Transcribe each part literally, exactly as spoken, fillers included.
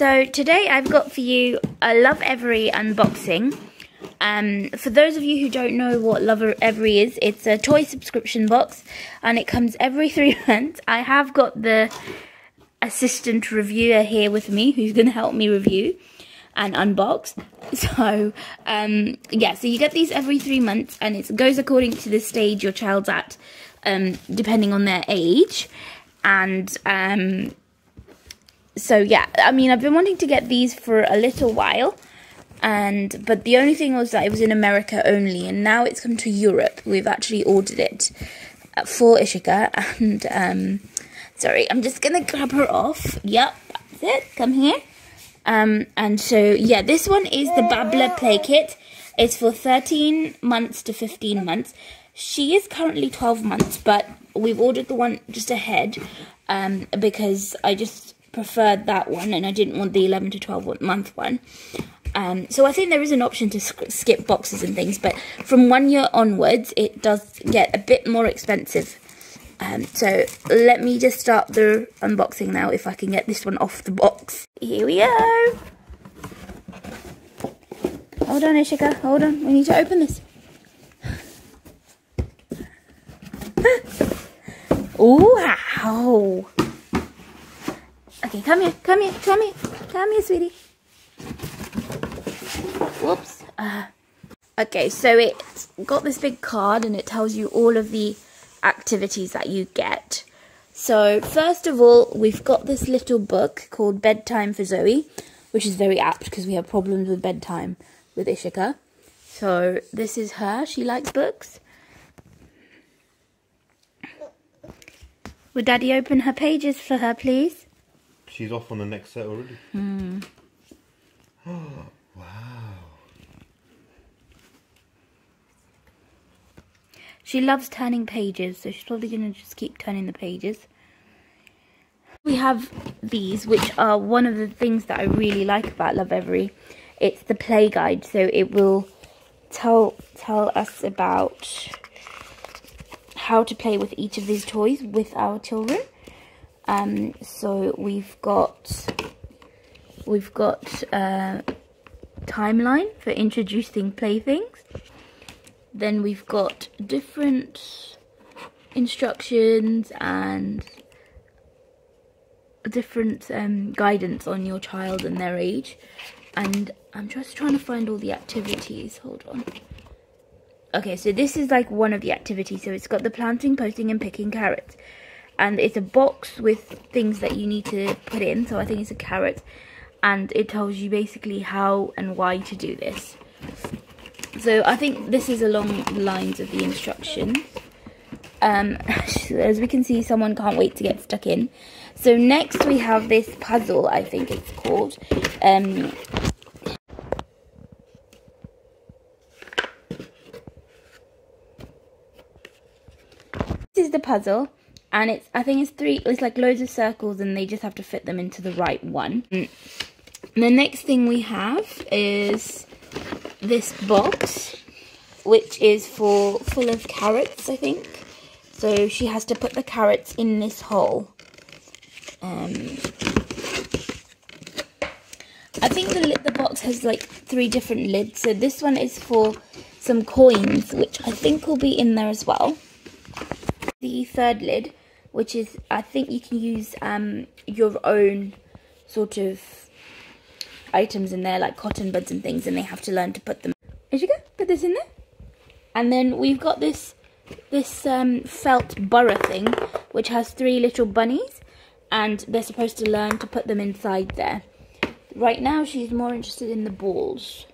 So today I've got for you a Lovevery unboxing. Um, for those of you who don't know what Lovevery is, it's a toy subscription box and it comes every three months. I have got the assistant reviewer here with me who's going to help me review and unbox. So um, yeah, so you get these every three months and it goes according to the stage your child's at, um, depending on their age. And um, so yeah, I mean, I've been wanting to get these for a little while. And but the only thing was that it was in America only, and now it's come to Europe. We've actually ordered it for Ishika, and um, sorry, I'm just gonna grab her off. Yep, that's it. Come here. Um, and so yeah, this one is the Babbler Play Kit. It's for thirteen months to fifteen months. She is currently twelve months, but we've ordered the one just ahead um, because I just preferred that one, and I didn't want the eleven to twelve month one. Um, so I think there is an option to skip boxes and things, but from one year onwards, it does get a bit more expensive. Um, so let me just start the unboxing now, if I can get this one off the box. Here we go. Hold on, Ishika, hold on. We need to open this. Wow. Okay, come here, come here, come here, come here, sweetie. Whoops. Uh, okay, so it's got this big card and it tells you all of the activities that you get. So first of all, we've got this little book called Bedtime for Zoe, which is very apt because we have problems with bedtime with Ishika. So this is her. She likes books. Would Daddy open her pages for her, please? She's off on the next set already. Hmm. Oh, wow. She loves turning pages, so she's probably going to just keep turning the pages. We have these, which are one of the things that I really like about Lovevery. It's the play guide, so it will tell, tell us about how to play with each of these toys with our children. Um, so we've got... We've got a uh, timeline for introducing playthings. Then we've got different instructions and different um, guidance on your child and their age. And I'm just trying to find all the activities. Hold on. Okay, so this is like one of the activities. So it's got the planting, posting and picking carrots. And it's a box with things that you need to put in. So I think it's a carrot. And it tells you basically how and why to do this. So I think this is along the lines of the instructions. Um, as we can see, someone can't wait to get stuck in. So next we have this puzzle, I think it's called. Um, this is the puzzle. And it's, I think it's three, it's like loads of circles and they just have to fit them into the right one. And the next thing we have is this box, which is for full of carrots, I think. So she has to put the carrots in this hole. Um, I think the, the box has like three different lids. So this one is for some coins, which I think will be in there as well. The third lid, which is, I think you can use um, your own sort of items in there, like cotton buds and things, and they have to learn to put them. Ishika, put this in there. And then we've got this this um, felt burra thing, which has three little bunnies, and they're supposed to learn to put them inside there. Right now, she's more interested in the balls.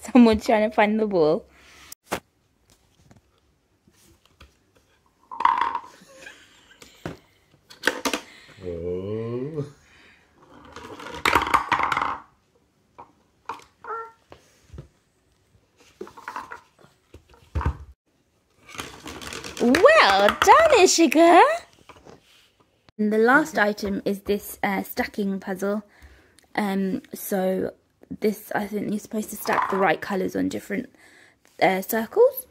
Someone's trying to find the ball. Oh. Well done, Ishika! And the last item is this uh, stacking puzzle. Um, so... This, I think you're supposed to stack the right colours on different uh, circles.